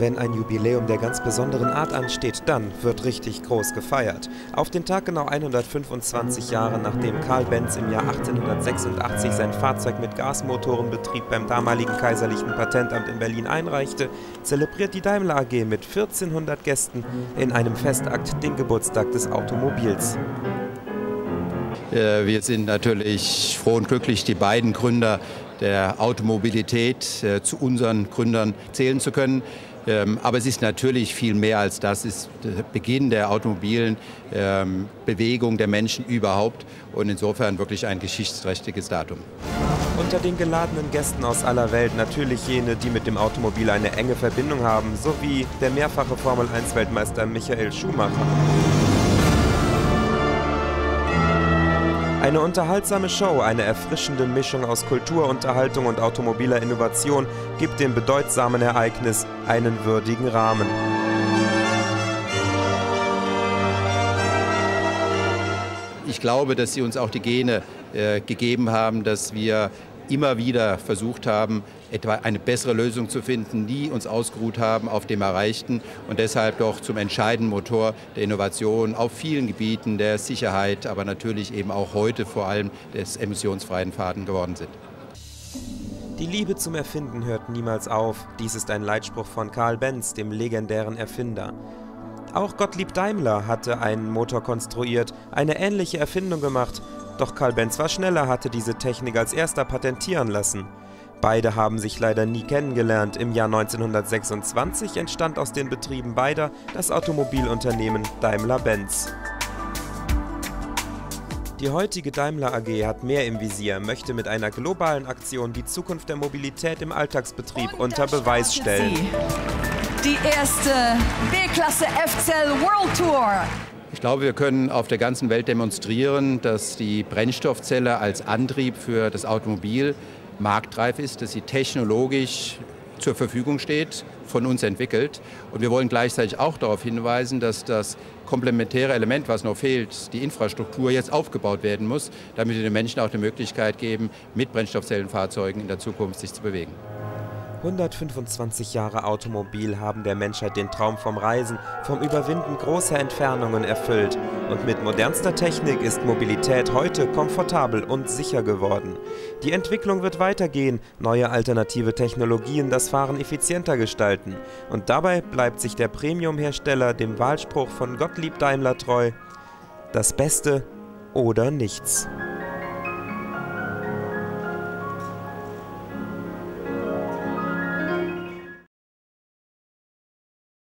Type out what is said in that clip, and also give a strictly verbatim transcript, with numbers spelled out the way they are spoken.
Wenn ein Jubiläum der ganz besonderen Art ansteht, dann wird richtig groß gefeiert. Auf den Tag genau hundertfünfundzwanzig Jahre, nachdem Carl Benz im Jahr achtzehnhundertsechsundachtzig sein Fahrzeug mit Gasmotorenbetrieb beim damaligen Kaiserlichen Patentamt in Berlin einreichte, zelebriert die Daimler A G mit vierzehnhundert Gästen in einem Festakt den Geburtstag des Automobils. Wir sind natürlich froh und glücklich, die beiden Gründer der Automobilität äh, zu unseren Gründern zählen zu können. Ähm, aber es ist natürlich viel mehr als das. Es ist der Beginn der automobilen ähm, Bewegung der Menschen überhaupt und insofern wirklich ein geschichtsträchtiges Datum. Unter den geladenen Gästen aus aller Welt natürlich jene, die mit dem Automobil eine enge Verbindung haben, sowie der mehrfache Formel eins Weltmeister Michael Schumacher. Eine unterhaltsame Show, eine erfrischende Mischung aus Kultur, Unterhaltung und automobiler Innovation gibt dem bedeutsamen Ereignis einen würdigen Rahmen. Ich glaube, dass sie uns auch die Gene äh, gegeben haben, dass wir immer wieder versucht haben, etwa eine bessere Lösung zu finden, nie uns ausgeruht haben auf dem Erreichten und deshalb doch zum entscheidenden Motor der Innovation auf vielen Gebieten der Sicherheit, aber natürlich eben auch heute vor allem des emissionsfreien Fahrens geworden sind. Die Liebe zum Erfinden hört niemals auf. Dies ist ein Leitspruch von Carl Benz, dem legendären Erfinder. Auch Gottlieb Daimler hatte einen Motor konstruiert, eine ähnliche Erfindung gemacht. Doch Carl Benz war schneller, hatte diese Technik als erster patentieren lassen. Beide haben sich leider nie kennengelernt. Im Jahr neunzehnhundertsechsundzwanzig entstand aus den Betrieben beider das Automobilunternehmen Daimler-Benz. Die heutige Daimler A G hat mehr im Visier, möchte mit einer globalen Aktion die Zukunft der Mobilität im Alltagsbetrieb unter Beweis stellen. Die erste B-Klasse F-Cell World Tour. Ich glaube, wir können auf der ganzen Welt demonstrieren, dass die Brennstoffzelle als Antrieb für das Automobil marktreif ist, dass sie technologisch zur Verfügung steht, von uns entwickelt. Und wir wollen gleichzeitig auch darauf hinweisen, dass das komplementäre Element, was noch fehlt, die Infrastruktur, jetzt aufgebaut werden muss, damit wir den Menschen auch die Möglichkeit geben, mit Brennstoffzellenfahrzeugen in der Zukunft sich zu bewegen. hundertfünfundzwanzig Jahre Automobil haben der Menschheit den Traum vom Reisen, vom Überwinden großer Entfernungen erfüllt. Und mit modernster Technik ist Mobilität heute komfortabel und sicher geworden. Die Entwicklung wird weitergehen, neue alternative Technologien das Fahren effizienter gestalten. Und dabei bleibt sich der Premium-Hersteller dem Wahlspruch von Gottlieb Daimler treu: Das Beste oder nichts.